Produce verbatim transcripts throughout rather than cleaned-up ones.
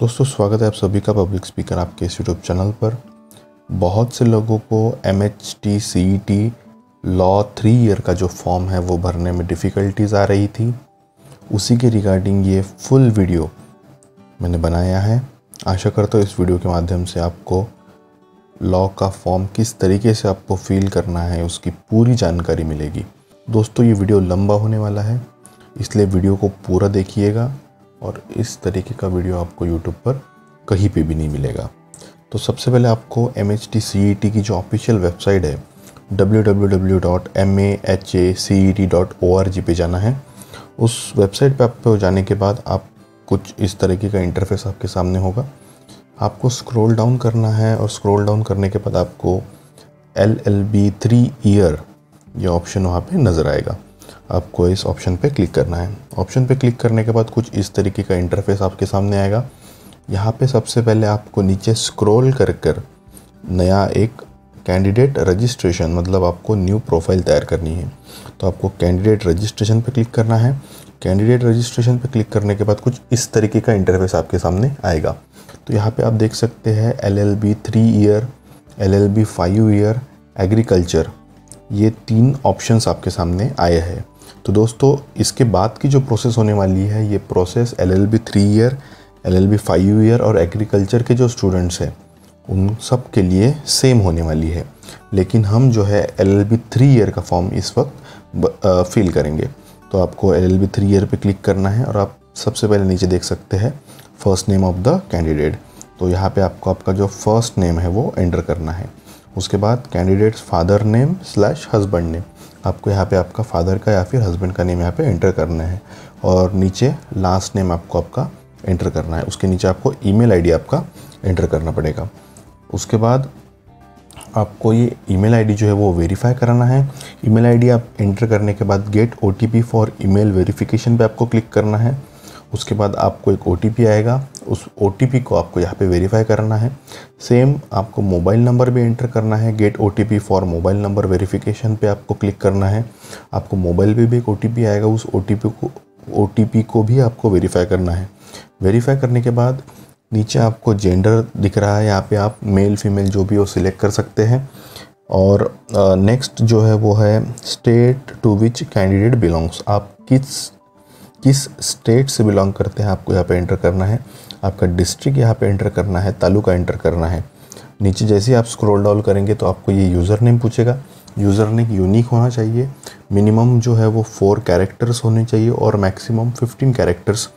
दोस्तों स्वागत है आप सभी का पब्लिक स्पीकर आपके इस यूट्यूब चैनल पर। बहुत से लोगों को M H T C E T law three year का जो फॉर्म है वो भरने में डिफ़िकल्टीज आ रही थी, उसी के रिगार्डिंग ये फुल वीडियो मैंने बनाया है। आशा करता हूँ इस वीडियो के माध्यम से आपको लॉ का फॉर्म किस तरीके से आपको फ़िल करना है उसकी पूरी जानकारी मिलेगी। दोस्तों ये वीडियो लंबा होने वाला है, इसलिए वीडियो को पूरा देखिएगा और इस तरीके का वीडियो आपको यूट्यूब पर कहीं पे भी नहीं मिलेगा। तो सबसे पहले आपको M H T C E T की जो ऑफिशियल वेबसाइट है W W W dot M A H A C E T dot O R G पे जाना है। उस वेबसाइट पे आप पे जाने के बाद आप कुछ इस तरीके का इंटरफेस आपके सामने होगा। आपको स्क्रॉल डाउन करना है और स्क्रॉल डाउन करने के बाद आपको L L B three year ये ऑप्शन वहाँ पे नज़र आएगा। आपको इस ऑप्शन पे क्लिक करना है। ऑप्शन पे क्लिक करने के बाद कुछ इस तरीके का इंटरफेस आपके सामने आएगा। यहाँ पे सबसे पहले आपको नीचे स्क्रॉल कर कर नया एक कैंडिडेट रजिस्ट्रेशन मतलब आपको न्यू प्रोफाइल तैयार करनी है, तो आपको कैंडिडेट रजिस्ट्रेशन पे क्लिक करना है। कैंडिडेट रजिस्ट्रेशन पे क्लिक करने के बाद कुछ इस तरीके का इंटरफेस आपके सामने आएगा। तो यहाँ पे आप देख सकते हैं L L B three year, L L B five year, agriculture, ये तीन ऑप्शंस आपके सामने आए हैं। तो दोस्तों इसके बाद की जो प्रोसेस होने वाली है ये process L L B three year, L L B five year और एग्रीकल्चर के जो स्टूडेंट्स हैं उन सब के लिए सेम होने वाली है, लेकिन हम जो है L L B three year का फॉर्म इस वक्त फिल करेंगे। तो आपको L L B three year पर क्लिक करना है और आप सबसे पहले नीचे देख सकते हैं first name of the candidate. तो यहाँ पर आपको आपका जो फर्स्ट नेम है वो एंटर करना है। उसके बाद candidate's father name slash husband name, आपको यहाँ पे आपका फादर का या फिर हस्बैंड का नेम यहाँ पे एंटर करना है और नीचे लास्ट नेम आपको आपका एंटर करना है। उसके नीचे आपको ईमेल आईडी आपका एंटर करना पड़ेगा। उसके बाद आपको ये ईमेल आईडी जो है वो वेरीफाई कराना है। ईमेल आईडी आप एंटर करने के बाद get OTP for email verification पे आपको क्लिक करना है। उसके बाद आपको एक ओटीपी आएगा, उस ओटीपी को आपको यहाँ पे वेरीफाई करना है। सेम आपको मोबाइल नंबर भी एंटर करना है। Get OTP for mobile number verification पे आपको क्लिक करना है। आपको मोबाइल पे भी एक ओटीपी आएगा, उस ओटीपी को ओटीपी को भी आपको वेरीफाई करना है। वेरीफाई करने के बाद नीचे आपको जेंडर दिख रहा है, यहाँ पे आप मेल फीमेल जो भी हो सिलेक्ट कर सकते हैं। और नेक्स्ट जो है वो है state to which candidate belongs, आप किस किस स्टेट से बिलोंग करते हैं आपको यहाँ पे एंटर करना है। आपका डिस्ट्रिक्ट यहाँ पे एंटर करना है, तालुका एंटर करना है। नीचे जैसे ही आप स्क्रॉल डाउन करेंगे तो आपको ये यूज़र नेम पूछेगा। यूज़र नेम यूनिक होना चाहिए, मिनिमम जो है वो फोर कैरेक्टर्स होने चाहिए और मैक्सिमम फिफ्टीन कैरेक्टर्स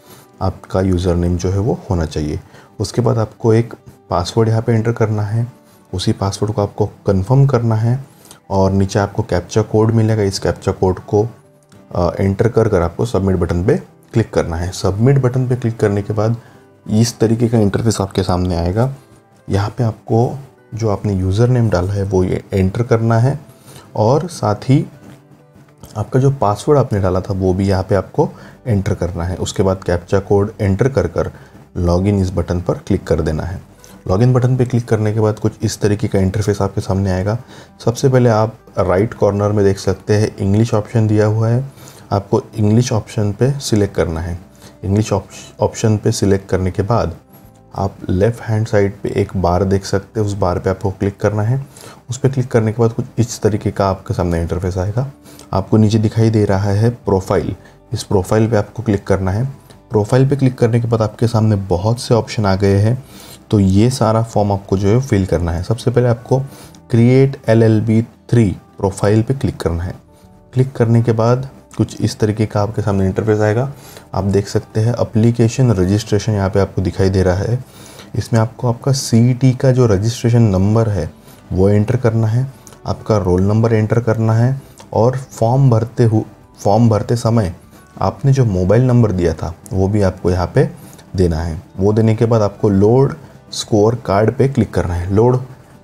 आपका यूज़र नेम जो है वो होना चाहिए। उसके बाद आपको एक पासवर्ड यहाँ पर एंटर करना है, उसी पासवर्ड को आपको कन्फर्म करना है और नीचे आपको कैप्चा कोड मिलेगा। इस कैप्चा कोड को एंटर कर कर आपको सबमिट बटन पे क्लिक करना है। सबमिट बटन पे क्लिक करने के बाद इस तरीके का इंटरफेस आपके सामने आएगा। यहाँ पे आपको जो आपने यूज़र नेम डाला है वो ये एंटर करना है और साथ ही आपका जो पासवर्ड आपने डाला था वो भी यहाँ पे आपको एंटर करना है। उसके बाद कैप्चा कोड एंटर कर कर लॉगिन इस बटन पर क्लिक कर देना है। लॉगिन बटन पे क्लिक करने के बाद कुछ इस तरीके का इंटरफेस आपके सामने आएगा। सबसे पहले आप राइट कॉर्नर में देख सकते हैं इंग्लिश ऑप्शन दिया हुआ है, आपको इंग्लिश ऑप्शन पे सिलेक्ट करना है। इंग्लिश ऑप्शन पे सिलेक्ट करने के बाद आप लेफ़्ट हैंड साइड पे एक बार देख सकते हैं, उस बार पे आपको क्लिक करना है। उस पर क्लिक करने के बाद कुछ इस तरीके का आपके सामने इंटरफेस आएगा। आपको नीचे दिखाई दे रहा है प्रोफाइल, इस प्रोफाइल पर आपको क्लिक करना है। प्रोफाइल पे क्लिक करने के बाद आपके सामने बहुत से ऑप्शन आ गए हैं, तो ये सारा फॉर्म आपको जो है फिल करना है। सबसे पहले आपको create L L B three profile पे क्लिक करना है। क्लिक करने के बाद कुछ इस तरीके का आपके सामने इंटरफेस आएगा। आप देख सकते हैं एप्लीकेशन रजिस्ट्रेशन यहाँ पे आपको दिखाई दे रहा है। इसमें आपको आपका सी ई टी का जो रजिस्ट्रेशन नंबर है वो एंटर करना है, आपका रोल नंबर एंटर करना है और फॉर्म भरते हुए फॉर्म भरते समय आपने जो मोबाइल नंबर दिया था वो भी आपको यहाँ पे देना है। वो देने के बाद आपको लोड स्कोर कार्ड पे क्लिक करना है। लोड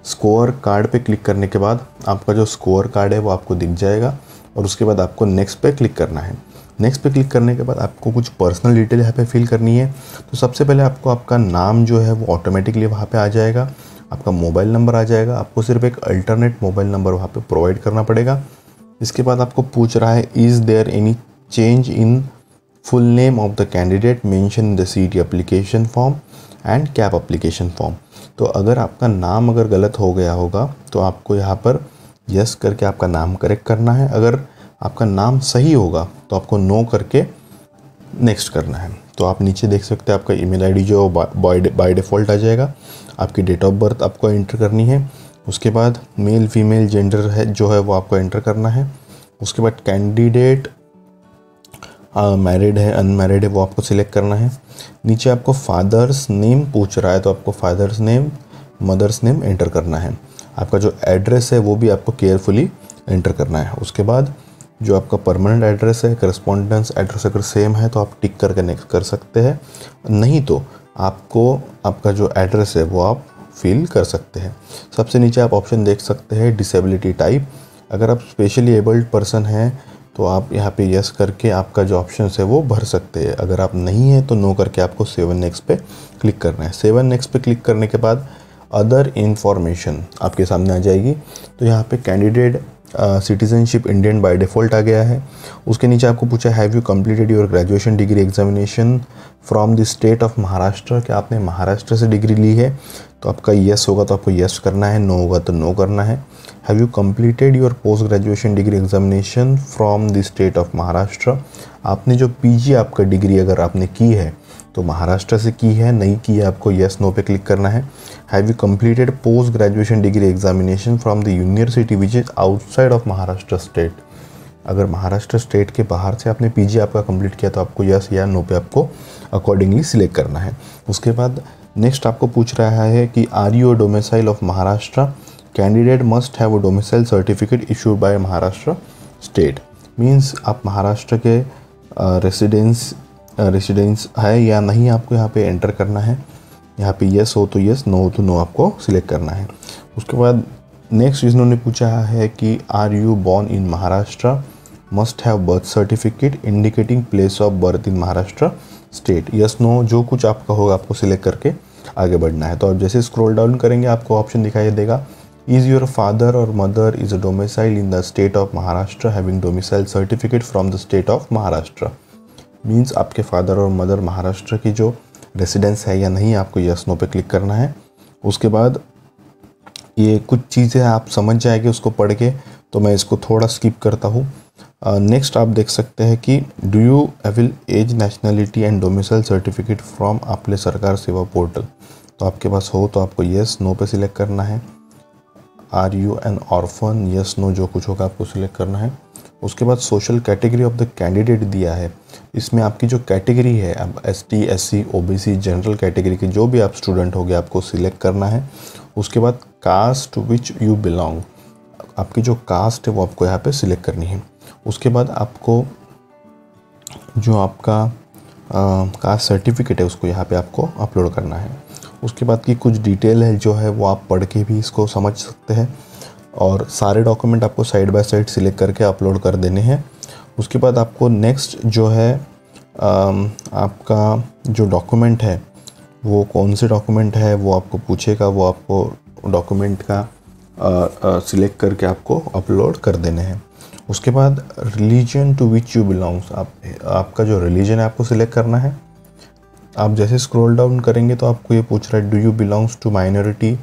स्कोर कार्ड पे क्लिक करने के बाद आपका जो स्कोर कार्ड है वो आपको दिख जाएगा और उसके बाद आपको नेक्स्ट पे क्लिक करना है। नेक्स्ट पे क्लिक करने के बाद आपको कुछ पर्सनल डिटेल यहाँ पे फिल करनी है। तो सबसे पहले आपको आपका नाम जो है वो ऑटोमेटिकली वहाँ पर आ जाएगा, आपका मोबाइल नंबर आ जाएगा, आपको सिर्फ एक अल्टरनेट मोबाइल नंबर वहाँ पर प्रोवाइड करना पड़ेगा। इसके बाद आपको पूछ रहा है is there any change in full name of the candidate mention in the CET application form and CAP application form. तो अगर आपका नाम अगर गलत हो गया होगा तो आपको यहाँ पर यस करके आपका नाम करेक्ट करना है। अगर आपका नाम सही होगा तो आपको नो करके नेक्स्ट करना है। तो आप नीचे देख सकते हैं आपका ईमेल आईडी जो बाय डिफ़ॉल्ट आ जाएगा। आपकी डेट ऑफ बर्थ आपको एंटर करनी है, उसके बाद मेल फीमेल जेंडर है जो है वो आपको एंटर करना है। उसके बाद कैंडिडेट मैरिड है अनमैरिड है वो आपको सिलेक्ट करना है। नीचे आपको फादर्स नेम पूछ रहा है तो आपको father's name mother's name enter करना है। आपका जो एड्रेस है वो भी आपको केयरफुली एंटर करना है। उसके बाद जो आपका परमानेंट एड्रेस है करस्पॉन्डेंस एड्रेस अगर सेम है तो आप टिक करके नेक्स्ट कर सकते हैं, नहीं तो आपको आपका जो एड्रेस है वो आप फिल कर सकते हैं। सबसे नीचे आप ऑप्शन देख सकते हैं डिसेबिलिटी टाइप। अगर आप स्पेशली एबल्ड पर्सन हैं तो आप यहाँ पे यस करके आपका जो ऑप्शन है वो भर सकते हैं। अगर आप नहीं हैं तो नो करके आपको सेवन नेक्स्ट पे क्लिक करना है। सेवन नेक्स्ट पे क्लिक करने के बाद अदर इंफॉर्मेशन आपके सामने आ जाएगी। तो यहाँ पे candidate citizenship Indian by default आ गया है। उसके नीचे आपको पूछा have you completed your graduation degree examination from the state of Maharashtra, क्या आपने महाराष्ट्र से डिग्री ली है? तो आपका येस होगा तो आपको येस करना है, नो होगा तो नो करना है। Have you completed your post graduation degree examination from the state of Maharashtra, आपने जो पीजी आपका डिग्री अगर आपने की है तो महाराष्ट्र से की है, नहीं की है आपको येस नो पे क्लिक करना है। Have you completed post graduation degree examination from the university which is outside of Maharashtra state, अगर महाराष्ट्र स्टेट के बाहर से आपने पीजी आपका कंप्लीट किया तो आपको येस या नो पे आपको अकॉर्डिंगली सिलेक्ट करना है। उसके बाद नेक्स्ट आपको पूछ रहा है कि are you a domicile of Maharashtra, candidate must have a domicile certificate issued by Maharashtra state, means आप महाराष्ट्र के रेसिडेंस रेसिडेंस है या नहीं आपको यहाँ पे एंटर करना है। यहाँ पे येस हो तो येस नो हो तो नो आपको सिलेक्ट करना है। उसके बाद नेक्स्ट इन्होंने पूछा है कि are you born in Maharashtra, must have birth certificate indicating place of birth in Maharashtra state, yes no जो कुछ आपका होगा आपको सिलेक्ट करके आगे बढ़ना है। तो आप जैसे स्क्रॉल डाउन करेंगे आपको ऑप्शन दिखाई देगा इज़ योर फादर और mother is a domicile in the state of Maharashtra having domicile certificate from the state of Maharashtra, means आपके फादर और मदर महाराष्ट्र की जो रेसिडेंस है या नहीं आपको यस नो पे क्लिक करना है। उसके बाद ये कुछ चीज़ें आप समझ जाएंगे उसको पढ़ के, तो मैं इसको थोड़ा स्किप करता हूँ। नेक्स्ट uh, आप देख सकते हैं कि do you avail age nationality and domicile certificate from Aaple Sarkar सेवा पोर्टल, तो आपके पास हो तो आपको येस नो पे सिलेक्ट करना है। Are you an orphan, yes no जो कुछ होगा आपको सिलेक्ट करना है। उसके बाद social category of the candidate दिया है, इसमें आपकी जो कैटेगरी है अब S T S C O B C general category के जो भी आप स्टूडेंट हो गए आपको सिलेक्ट करना है। उसके बाद कास्ट विच यू बिलोंग, आपकी जो कास्ट है वो आपको यहाँ पे सिलेक्ट करनी है। उसके बाद आपको जो आपका कास्ट सर्टिफिकेट है उसको यहाँ पे आपको अपलोड करना है। उसके बाद की कुछ डिटेल है जो है वो आप पढ़ के भी इसको समझ सकते हैं, और सारे डॉक्यूमेंट आपको साइड बाय साइड सिलेक्ट करके अपलोड कर देने हैं। उसके बाद आपको नेक्स्ट जो है आपका जो डॉक्यूमेंट है वो कौन से डॉक्यूमेंट है वो आपको पूछेगा, वो आपको डॉक्यूमेंट का सिलेक्ट करके आपको अपलोड कर देने हैं। उसके बाद religion to which you belongs, आप आपका जो रिलीजन है आपको सिलेक्ट करना है। आप जैसे स्क्रॉल डाउन करेंगे तो आपको ये पूछ रहा है do you belongs to minority,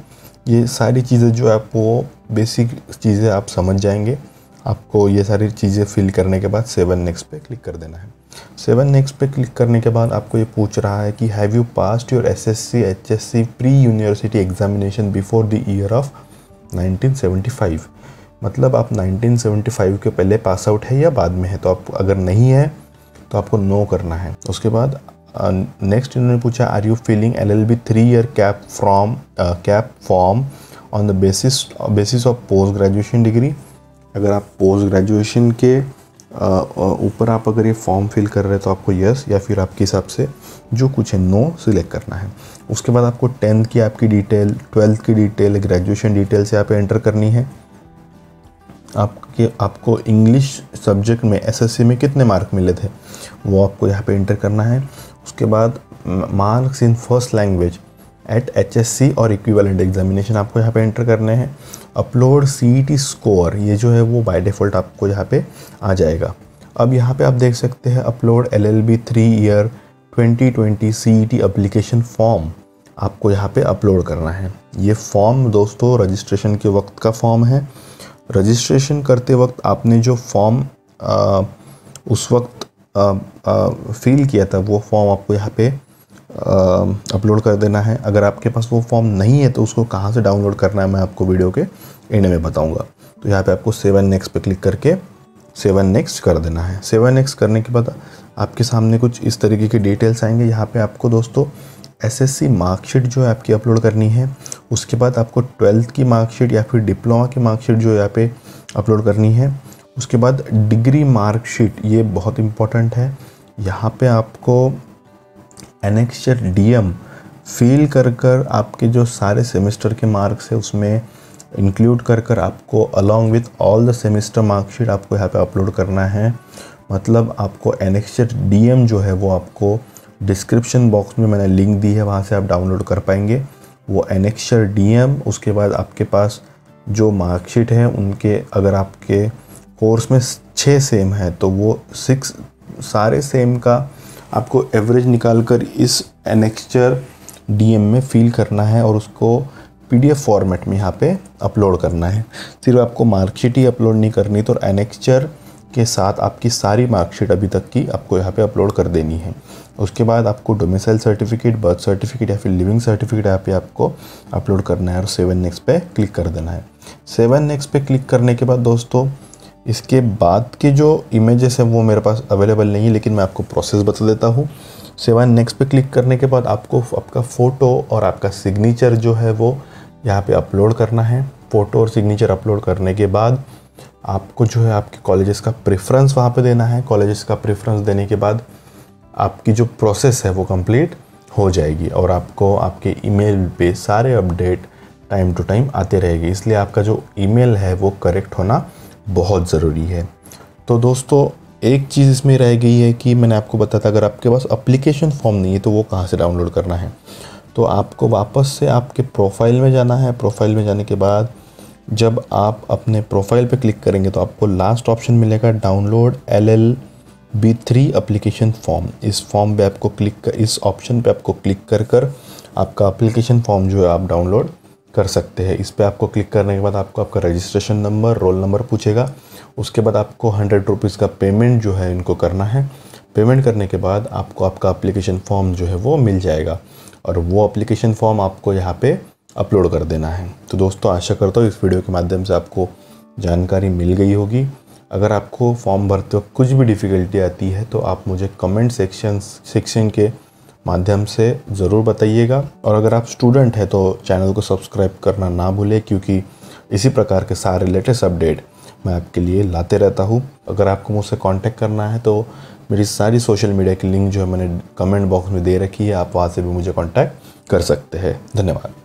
ये सारी चीज़ें जो है आपको बेसिक चीज़ें आप समझ जाएंगे। आपको ये सारी चीज़ें फिल करने के बाद सेवन नेक्स्ट पे क्लिक कर देना है। सेवन नेक्स्ट पे क्लिक करने के बाद आपको ये पूछ रहा है कि have you passed your SSC HSC pre university examination before the year of nineteen seventy five, मतलब आप नाइनटीन सेवेंटी फाइव के पहले पास आउट है या बाद में है, तो आप अगर नहीं है तो आपको नो करना है। उसके बाद नेक्स्ट uh, इन्होंने पूछा are you filling L L B three year CAP from CAP form on the basis basis of post graduation degree, अगर आप पोस्ट ग्रेजुएशन के ऊपर uh, आप अगर ये फॉर्म फिल कर रहे हैं तो आपको यस या फिर आपके हिसाब से जो कुछ है नो सिलेक्ट करना है। उसके बाद आपको टेंथ की आपकी डिटेल ट्वेल्थ की डिटेल ग्रेजुएशन डिटेल से आप एंटर करनी है। आपके आपको इंग्लिश सब्जेक्ट में एसएससी में कितने मार्क मिले थे वो आपको यहाँ पे एंटर करना है। उसके बाद marks in first language at HSC और इक्विवेलेंट एग्जामिनेशन आपको यहाँ पे एंटर करने हैं। अपलोड सीईटी स्कोर ये जो है वो बाय डिफ़ॉल्ट आपको यहाँ पे आ जाएगा। अब यहाँ पे आप देख सकते हैं upload LLB three year twenty twenty CET application form आपको यहाँ पे अपलोड करना है। ये फॉर्म दोस्तों रजिस्ट्रेशन के वक्त का फॉर्म है। रजिस्ट्रेशन करते वक्त आपने जो फॉर्म उस वक्त फिल किया था वो फॉर्म आपको यहाँ पे अपलोड कर देना है। अगर आपके पास वो फॉर्म नहीं है तो उसको कहाँ से डाउनलोड करना है मैं आपको वीडियो के एंड में बताऊँगा। तो यहाँ पे आपको सेवन नेक्स्ट पे क्लिक करके सेवन नेक्स्ट कर देना है। सेवन नेक्स्ट करने के बाद आपके सामने कुछ इस तरीके की डिटेल्स आएंगे। यहाँ पे आपको दोस्तों एसएससी मार्कशीट जो है आपकी अपलोड करनी है। उसके बाद आपको ट्वेल्थ की मार्कशीट या फिर डिप्लोमा की मार्कशीट जो यहाँ पे अपलोड करनी है। उसके बाद डिग्री मार्कशीट, ये बहुत इंपॉर्टेंट है। यहाँ पे आपको एनेक्सचर डी एम फील कर कर आपके जो सारे सेमेस्टर के मार्क्स है उसमें इंक्लूड कर कर आपको along with all the semester marksheet आपको यहाँ पे अपलोड करना है। मतलब आपको एनेक्सचर डी एम जो है वो आपको डिस्क्रिप्शन बॉक्स में मैंने लिंक दी है, वहाँ से आप डाउनलोड कर पाएंगे वो एनेक्सचर डी एम। उसके बाद आपके पास जो मार्कशीट है उनके अगर आपके कोर्स में छः सेम है तो वो सिक्स सारे सेम का आपको एवरेज निकाल कर इस एनेक्सचर डी एम में फिल करना है और उसको पीडीएफ फॉर्मेट में यहाँ पे अपलोड करना है। सिर्फ आपको मार्कशीट ही अपलोड नहीं करनी, तो एनेक्सचर के साथ आपकी सारी मार्कशीट अभी तक की आपको यहाँ पे अपलोड कर देनी है। उसके बाद आपको डोमिसाइल सर्टिफिकेट, बर्थ सर्टिफिकेट या फिर लिविंग सर्टिफिकेट यहाँ पे आपको अपलोड करना है और सेवन नेक्स्ट पे क्लिक कर देना है। सेवन नेक्स्ट पे क्लिक करने के बाद दोस्तों इसके बाद के जो इमेजेस हैं वो मेरे पास अवेलेबल नहीं है, लेकिन मैं आपको प्रोसेस बता देता हूँ। सेवन नेक्स्ट पे क्लिक करने के बाद आपको आपका फ़ोटो और आपका सिग्नेचर जो है वो यहाँ पे अपलोड करना है। फ़ोटो और सिग्नेचर अपलोड करने के बाद आपको जो है आपके कॉलेजेस का प्रेफरेंस वहाँ पे देना है। कॉलेजेस का प्रेफरेंस देने के बाद आपकी जो प्रोसेस है वो कंप्लीट हो जाएगी और आपको आपके ईमेल पे सारे अपडेट टाइम टू टाइम आते रहेंगे। इसलिए आपका जो ईमेल है वो करेक्ट होना बहुत ज़रूरी है। तो दोस्तों एक चीज़ इसमें रह गई है कि मैंने आपको बताया था अगर आपके पास अप्लीकेशन फॉर्म नहीं है तो वो कहाँ से डाउनलोड करना है। तो आपको वापस से आपके प्रोफाइल में जाना है। प्रोफाइल में जाने के बाद जब आप अपने प्रोफाइल पे क्लिक करेंगे तो आपको लास्ट ऑप्शन मिलेगा download L L B three application form. इस फॉर्म पे आपको क्लिक कर इस ऑप्शन पे आपको क्लिक कर कर आपका अप्लीकेशन फॉर्म जो है आप डाउनलोड कर सकते हैं। इस पर आपको क्लिक करने के बाद आपको आपका रजिस्ट्रेशन नंबर, रोल नंबर पूछेगा। उसके बाद आपको हंड्रेड रुपीज़ का पेमेंट जो है इनको करना है। पेमेंट करने के बाद आपको आपका अप्लीकेशन फॉर्म जो है वो मिल जाएगा और वो एप्लीकेशन फॉर्म आपको यहाँ पे अपलोड कर देना है। तो दोस्तों आशा करता हूँ इस वीडियो के माध्यम से आपको जानकारी मिल गई होगी। अगर आपको फॉर्म भरते वक्त कुछ भी डिफ़िकल्टी आती है तो आप मुझे कमेंट सेक्शन सेक्शन के माध्यम से ज़रूर बताइएगा। और अगर आप स्टूडेंट हैं तो चैनल को सब्सक्राइब करना ना भूलें, क्योंकि इसी प्रकार के सारे लेटेस्ट अपडेट मैं आपके लिए लाते रहता हूँ। अगर आपको मुझसे कॉन्टैक्ट करना है तो मेरी सारी सोशल मीडिया की लिंक जो है मैंने कमेंट बॉक्स में दे रखी है, आप वहाँ से भी मुझे कॉन्टैक्ट कर सकते हैं। धन्यवाद।